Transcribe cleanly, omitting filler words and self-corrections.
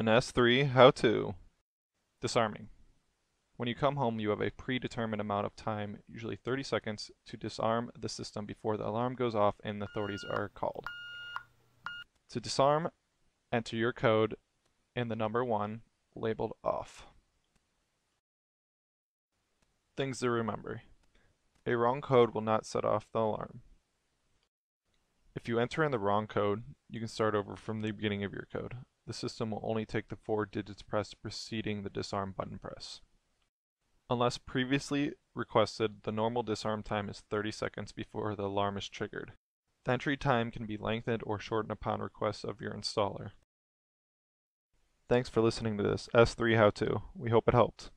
An S3 how to. Disarming. When you come home, you have a predetermined amount of time, usually 30 seconds, to disarm the system before the alarm goes off and the authorities are called. To disarm, enter your code and the number 1, labeled off. Things to remember. A wrong code will not set off the alarm. If you enter in the wrong code, you can start over from the beginning of your code. The system will only take the 4 digits pressed preceding the disarm button press. Unless previously requested, the normal disarm time is 30 seconds before the alarm is triggered. The entry time can be lengthened or shortened upon request of your installer. Thanks for listening to this S3 how-to. We hope it helped.